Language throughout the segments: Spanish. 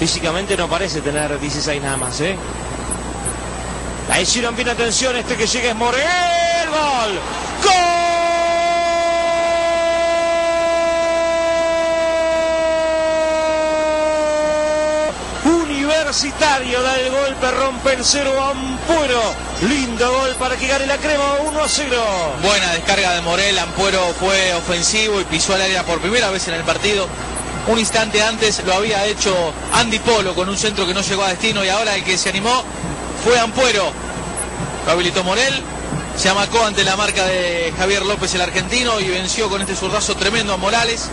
Físicamente no parece tener 16 nada más, ¿eh? Ahí hicieron bien, atención, este que llega es Morel. ¡Gol! ¡Gol! Universitario da el golpe, rompe el cero a Ampuero. Lindo gol para que gane la crema, 1-0. Buena descarga de Morel, Ampuero fue ofensivo y pisó al área por primera vez en el partido. Un instante antes lo había hecho Andy Polo con un centro que no llegó a destino, y ahora el que se animó fue Ampuero. Lo habilitó Morel, se amacó ante la marca de Javier López, el argentino, y venció con este zurdazo tremendo a Morales.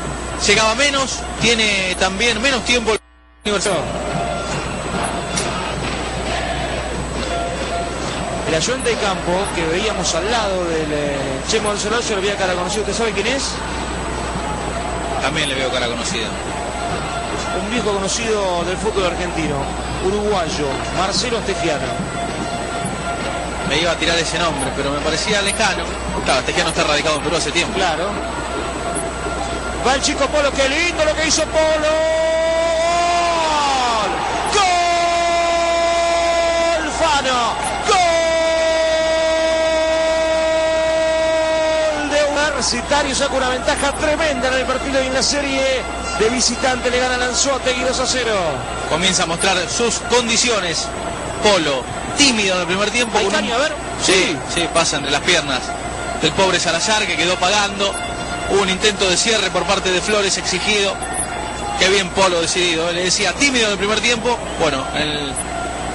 Llegaba menos, tiene también menos tiempo el Universitario. El ayudante de campo que veíamos al lado del Che Monsonor, yo le veía cara conocida. ¿Usted sabe quién es? También le veo cara conocida. Un viejo conocido del fútbol argentino, uruguayo, Marcelo Estegiano. Me iba a tirar ese nombre, pero me parecía lejano. Claro, Estegiano está radicado en Perú hace tiempo. Claro. Va el chico Polo, qué lindo lo que hizo Polo. Universitario saca una ventaja tremenda en el partido y en la serie de visitante le gana Lanzotegui 2-0. Comienza a mostrar sus condiciones. Polo, tímido en el primer tiempo. Caño, a ver. Sí, pasa entre las piernas del pobre Salazar, que quedó pagando. Hubo un intento de cierre por parte de Flores exigido. Qué bien Polo decidido. Le decía tímido en el primer tiempo. Bueno, en el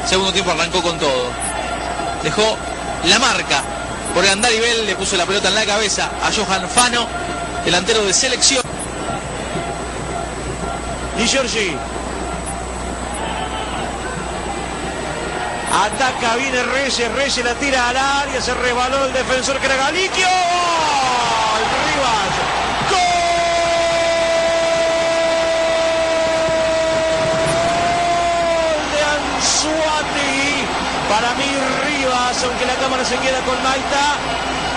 segundo tiempo arrancó con todo. Dejó la marca. Por el andarivel le puso la pelota en la cabeza a Johan Fano, delantero de selección. Y Giorgi. Ataca, viene Reyes la tira al área, se rebaló el defensor que era Galicchio. Para mí Rivas, aunque la cámara se queda con Maita,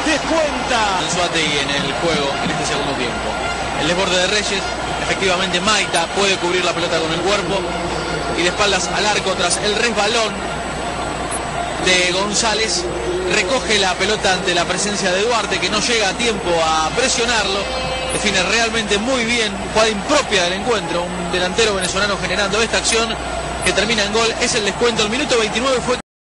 descuenta. Anzuategui en el juego en este segundo tiempo. El desborde de Reyes, efectivamente Maita puede cubrir la pelota con el cuerpo. Y de espaldas al arco tras el resbalón de González. Recoge la pelota ante la presencia de Duarte, que no llega a tiempo a presionarlo. Define realmente muy bien, jugada impropia del encuentro. Un delantero venezolano generando esta acción que termina en gol. Es el descuento, el minuto 29 fue...